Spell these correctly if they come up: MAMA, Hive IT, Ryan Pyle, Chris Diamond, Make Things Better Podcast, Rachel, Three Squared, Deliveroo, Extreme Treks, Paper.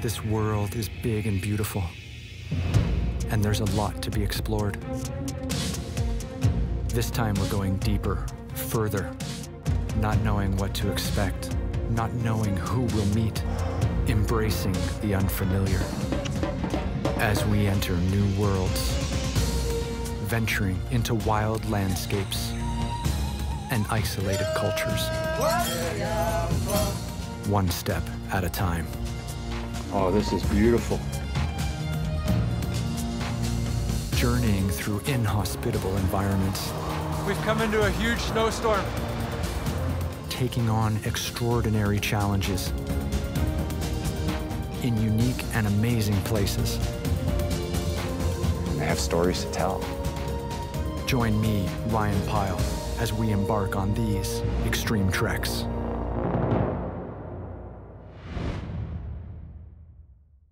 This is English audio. This world is big and beautiful, and there's a lot to be explored. This time we're going deeper, further, not knowing what to expect, not knowing who we'll meet, embracing the unfamiliar. As we enter new worlds, venturing into wild landscapes and isolated cultures, one step at a time. Oh, this is beautiful. Journeying through inhospitable environments. We've come into a huge snowstorm. Taking on extraordinary challenges in unique and amazing places. I have stories to tell. Join me, Ryan Pyle, as we embark on these extreme treks.